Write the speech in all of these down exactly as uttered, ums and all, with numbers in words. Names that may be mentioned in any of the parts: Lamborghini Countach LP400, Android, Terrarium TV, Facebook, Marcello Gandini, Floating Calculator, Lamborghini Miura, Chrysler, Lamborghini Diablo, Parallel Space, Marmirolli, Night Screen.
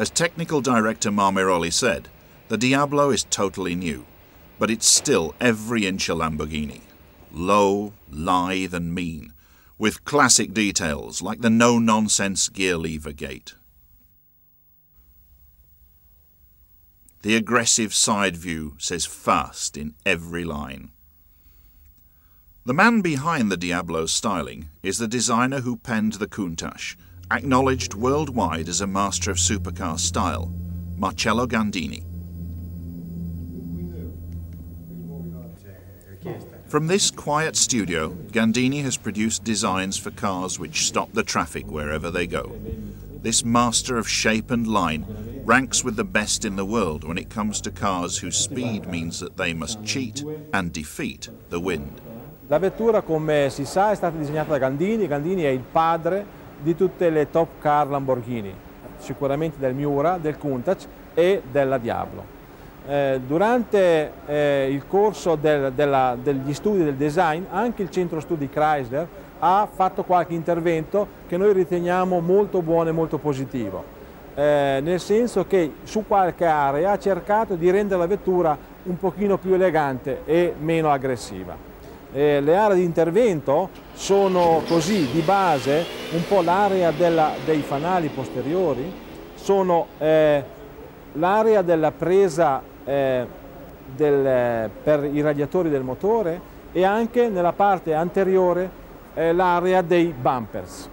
As technical director Marmirolli said, the Diablo is totally new, but it's still every inch a Lamborghini. Low, lithe and mean, with classic details like the no-nonsense gear lever gate. The aggressive side view says fast in every line. The man behind the Diablo's styling is the designer who penned the Countach, acknowledged worldwide as a master of supercar style, Marcello Gandini. From this quiet studio, Gandini has produced designs for cars which stop the traffic wherever they go. This master of shape and line ranks with the best in the world when it comes to cars whose speed means that they must cheat and defeat the wind. La vettura, come si sa, è stata disegnata da Gandini. Gandini è il padre di tutte le top car Lamborghini, sicuramente del Miura, del Countach e della Diablo. Eh, durante eh, il corso del, della, degli studi del design, anche il centro studi Chrysler ha fatto qualche intervento che noi riteniamo molto buono e molto positivo, eh, nel senso che su qualche area ha cercato di rendere la vettura un pochino più elegante e meno aggressiva. Eh, le aree di intervento sono così di base un po' l'area dei fanali posteriori, sono eh, l'area della presa eh, del, per i radiatori del motore e anche nella parte anteriore eh, l'area dei bumpers.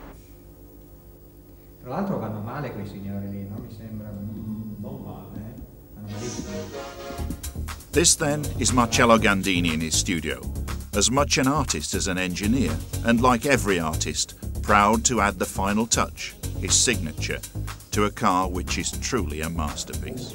Tra l'altro vanno male quei signori lì, no? Mi sembra mm, non male, eh? Vanno malissimo. This then is Marcello Gandini in his studio, as much an artist as an engineer, and like every artist, proud to add the final touch, his signature, to a car which is truly a masterpiece.